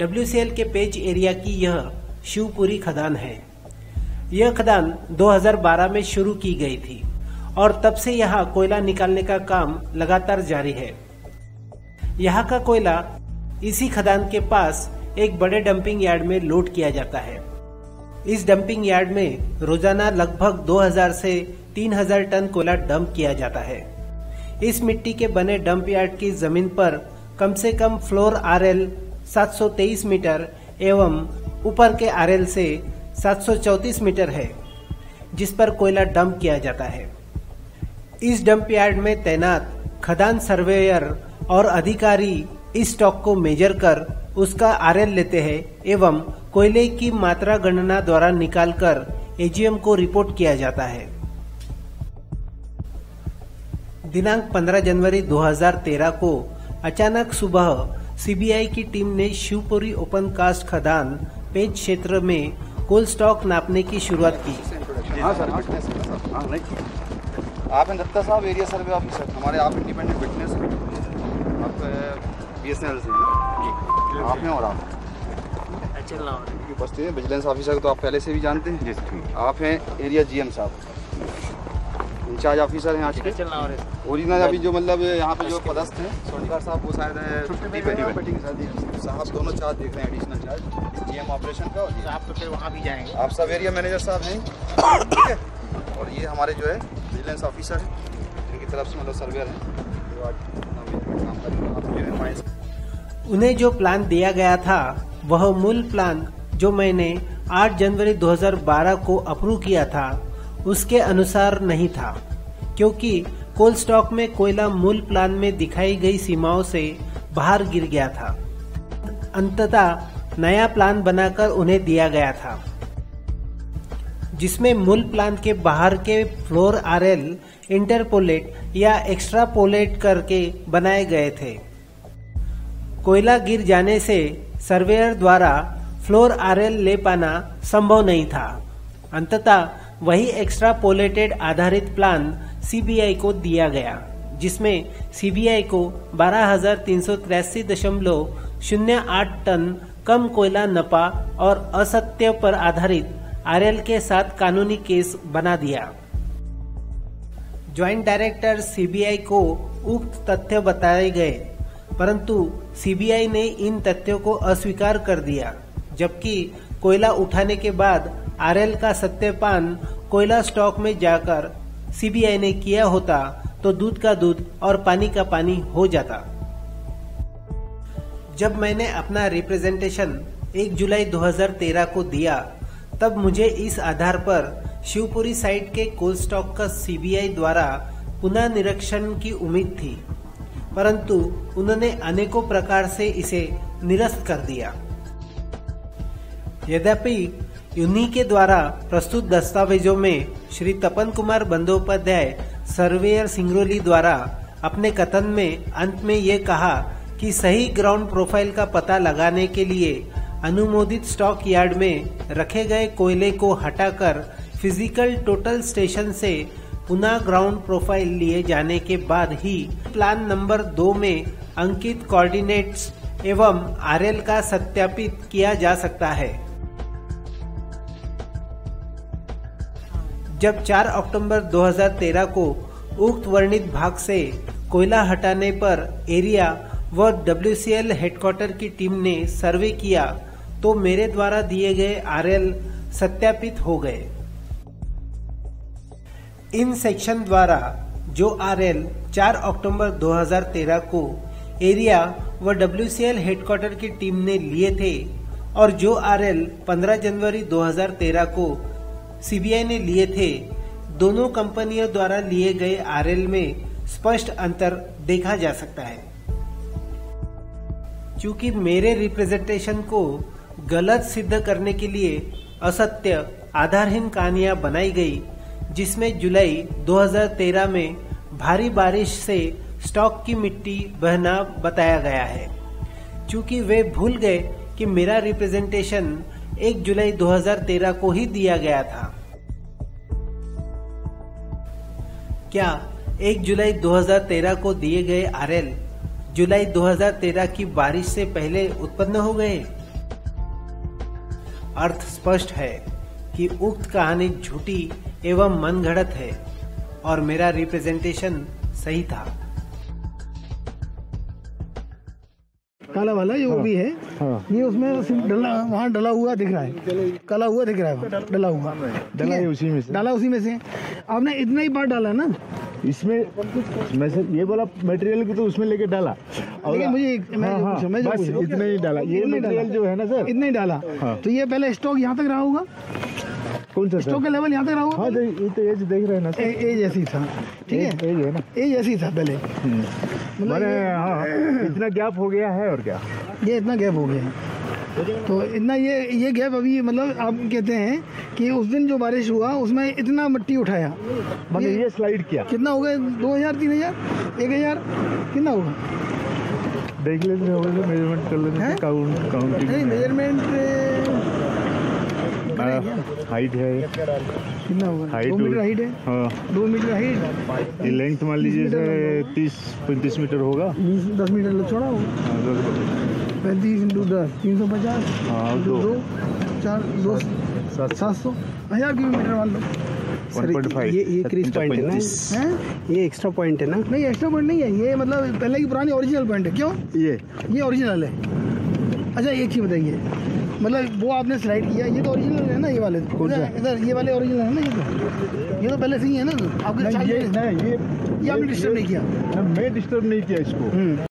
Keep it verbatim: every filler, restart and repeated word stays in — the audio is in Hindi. डब्ल्यू सी एल के पेंच एरिया की यह शिवपुरी खदान है। यह खदान दो हज़ार बारह में शुरू की गई थी और तब से यहाँ कोयला निकालने का काम लगातार जारी है। यहाँ का कोयला इसी खदान के पास एक बड़े डंपिंग यार्ड में लोड किया जाता है। इस डंपिंग यार्ड में रोजाना लगभग दो हज़ार से तीन हज़ार टन कोयला डंप किया जाता है। इस मिट्टी के बने डंप यार्ड की जमीन पर कम से कम फ्लोर आरएल सात सौ तेईस मीटर एवं ऊपर के आरएल से सात सौ चौंतीस मीटर है, जिस पर कोयला डंप किया जाता है। इस डंप यार्ड में तैनात खदान सर्वेयर और अधिकारी इस स्टॉक को मेजर कर उसका आरएल लेते हैं एवं कोयले की मात्रा गणना द्वारा निकालकर ए जी एम को रिपोर्ट किया जाता है। दिनांक पंद्रह जनवरी दो हज़ार तेरह को अचानक सुबह सी बी आई की टीम ने शिवपुरी ओपन कास्ट खदान पेंच क्षेत्र में कोल स्टॉक नापने की शुरुआत की। आप दत्ता साहब एरिया सर्वे ऑफिसर हमारे, आप independent witness B S N L से आप हैं और आप बस्ती में विजिलेंस ऑफिसर तो आप पहले से भी जानते हैं। आप हैं एरिया जी एम साहब, इंचार्ज ऑफिसर हैं आज के। ओरिजिनल अभी जो मतलब यहाँ पे जो पदस्थ हैं सोनीकार साहब वो शायद हैं साहब, दोनों चार्ज देख रहे हैं additional charge G M operation का। और आप तो फिर वहाँ भी जाएंगे, आप सब एरिया मैनेजर साहब हैं और ये हमारे जो है विजिलेंस ऑफिसर हैं जिनकी तरफ से मतलब सर्वेयर हैं। उन्हें जो प्लान दिया गया था वह मूल प्लान जो मैंने आठ जनवरी दो हज़ार बारह को अप्रूव किया था उसके अनुसार नहीं था, क्योंकि कोल स्टॉक में कोयला मूल प्लान में दिखाई गई सीमाओं से बाहर गिर गया था। अंततः नया प्लान बनाकर उन्हें दिया गया था, जिसमें मूल प्लान के बाहर के फ्लोर आरएल इंटरपोलेट या एक्स्ट्रापोलेट करके बनाए गए थे। कोयला गिर जाने से सर्वेयर द्वारा फ्लोर आरएल ले पाना संभव नहीं था। अंततः वही एक्स्ट्रापोलेटेड आधारित प्लान सी बी आई को दिया गया, जिसमें सी बी आई को बारह हज़ार तीन सौ तिरासी दशमलव शून्य आठ टन कम कोयला नपा और असत्य पर आधारित आरएल के साथ कानूनी केस बना दिया। Joint director C B I को उक्त तथ्य बताए गए, परंतु सी बी आई ने इन तथ्यों को अस्वीकार कर दिया, जबकि कोयला उठाने के बाद आरएल का सत्यापन कोयला स्टॉक में जाकर सी बी आई ने किया होता तो दूध का दूध और पानी का पानी हो जाता। जब मैंने अपना रिप्रेजेंटेशन एक जुलाई दो हज़ार तेरह को दिया, तब मुझे इस आधार पर शिवपुरी साइट के कोल स्टॉक का सी बी आई द्वारा पुनः निरीक्षण की उम्मीद थी, परंतु उन्होंने अनेकों प्रकार से इसे निरस्त कर दिया। यद्यपि उन्हीं के द्वारा प्रस्तुत दस्तावेजों में श्री तपन कुमार बंदोपाध्याय सर्वेयर सिंगरौली द्वारा अपने कथन में अंत में ये कहा कि सही ग्राउंड प्रोफाइल का पता लगाने के लिए अनुमोदित स्टॉक यार्ड में रखे गए कोयले को हटाकर फिजिकल टोटल स्टेशन से पुनः ग्राउंड प्रोफाइल लिए जाने के बाद ही प्लान नंबर दो में अंकित कोऑर्डिनेट्स एवं आरएल का सत्यापित किया जा सकता है। जब चार अक्टूबर दो हज़ार तेरह को उक्त वर्णित भाग से कोयला हटाने पर एरिया व डब्ल्यू सी एल हेडक्वार्टर की टीम ने सर्वे किया तो मेरे द्वारा दिए गए आरएल सत्यापित हो गए। इन सेक्शन द्वारा जो आरएल चार अक्टूबर दो हज़ार तेरह को एरिया व डब्ल्यू सी एल हेडक्वार्टर की टीम ने लिए थे और जो आरएल पंद्रह जनवरी दो हज़ार तेरह को सी बी आई ने लिए थे, दोनों कंपनियों द्वारा लिए गए आरएल में स्पष्ट अंतर देखा जा सकता है। चूंकि मेरे रिप्रेजेंटेशन को गलत सिद्ध करने के लिए असत्य आधारहीन कहानियां बनाई गई, जिसमें जुलाई दो हज़ार तेरह में भारी बारिश से स्टॉक की मिट्टी बहना बताया गया है। चूंकि वे भूल गए कि मेरा रिप्रेजेंटेशन एक जुलाई दो हज़ार तेरह को ही दिया गया था। क्या एक जुलाई दो हज़ार तेरह को दिए गए आरएल जुलाई दो हज़ार तेरह की बारिश से पहले उत्पन्न हो गए? अर्थ स्पष्ट है कि उक्त कहानी झूठी एवं मनगढ़ंत है और मेरा रिप्रेजेंटेशन सही था। काला वाला ये भी है, ये उसमें डला, वहाँ डला हुआ दिख रहा है, काला हुआ दिख रहा है, डला हुआ डला उसी में से डाला उसी में से आपने इतना ही पार्ट डाला ना इसमें, मैं सर ये बोला मटेरियल को तो उसमें लेके डाला और मुझे मैं हाँ, जो मैं जो बस इतना ही डाला, ये मटेरियल जो है ना सर इतना ही डाला। हाँ। तो ये पहले स्टॉक यहाँ तक रहा होगा, कौन सा स्टॉक का लेवल यहाँ तक रहा होगा। हाँ, ये तो एज देख रहे हैं ना सर, एज ऐसी था, ठीक है एज है ना, एज ऐसी था पहले, मतलब इतना गैप हो गया है और क्या, ये इतना गैप हो गया है तो इतना ये ये गैप अभी मतलब आप कहते हैं कि उस दिन जो बारिश हुआ उसमें इतना मिट्टी उठाया, मतलब ये, ये स्लाइड किया कितना होगा, दो हजार तीन हजार एक हजार कितना होगा देख लेते हैं, मेजरमेंट कर लेते हैं, काउंट काउंटिंग नहीं मेजरमेंट हाइट है कितना होगा, हाइट दो मीटर हाइट है, हाँ दो मीटर हाइट, ये लेंथ मान लीजिए तीस पैंतीस मीटर होगा, दस मीटर छोड़ा होगा, पैंतीस इंटू दस तीन सौ पचास दो चार दो सात सौ हजार किलोमीटर मान लो। ये ये क्रीज पॉइंट है ना, ये एक्स्ट्रा पॉइंट है ना, नहीं एक्स्ट्रा पॉइंट नहीं है, ये मतलब पहले की पुरानी ओरिजिनल पॉइंट है, क्यों ये ये ओरिजिनल है। अच्छा एक चीज़ बताइए, मतलब वो आपने स्लाइड किया, ये तो ओरिजिनल है ना, ये वाले कौन सा इधर ये वाले ओरिजिनल है ना, ये तो ये तो पहले से ही है ना, आपके ये आपने डिस्टर्ब नहीं किया, मैं डिस्टर्ब नहीं किया इसको।